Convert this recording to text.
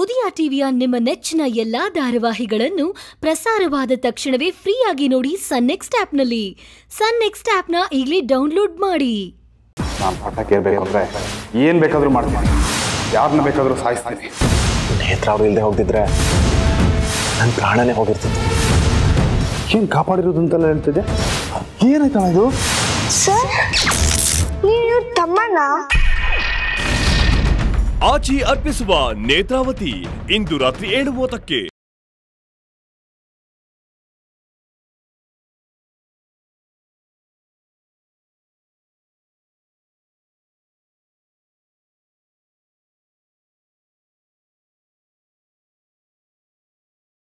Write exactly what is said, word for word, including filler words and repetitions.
ಉದಯ ಟಿವಿಯ ನಿಮ್ಮ ನೆಚ್ಚಿನ ಎಲ್ಲಾ ಧಾರಾವಾಹಿಗಳನ್ನು ಪ್ರಸಾರವಾದ ತಕ್ಷಣವೇ ಫ್ರೀಯಾಗಿ ನೋಡಿ ಸನ್ ನೆಕ್ಸ್ಟ್ ಆಪ್ನಲ್ಲಿ. ಸನ್ ನೆಕ್ಸ್ಟ್ ಆಪ್ನ ಈಗಲೇ ಡೌನ್ಲೋಡ್ ಮಾಡಿ. ನಾನು ಪಟಕ್ಕೆ ಇರಬೇಕು ಅಂದ್ರೆ ಏನು ಬೇಕಾದರೂ ಮಾಡ್ತೀನಿ, ಯಾರನ್ನ ಬೇಕಾದರೂ ಸಾಯಿಸ್ತೀನಿ. ನೇತ್ರಾವತಿ ಇಲ್ಲದೆ ಹೋಗ್ತಿದ್ರೆ ನನ್ನ ಪ್ರಾಣನೇ ಹೋಗಿರ್ತಿತ್ತು. ಏನು ಕಾಪಾಡಿರೋದು ಅಂತೆಲ್ಲ ಹೇಳ್ತಿದ್ದೆ, ಏನಾಯ್ತಣ್ಣ ಇದು? ಸರ್, ನೀನು ತಮ್ಮನ आची अर्पिसुवा नेत्रावती इंदु रात्रि ಏಳು ಮೂವತ್ತಕ್ಕೆ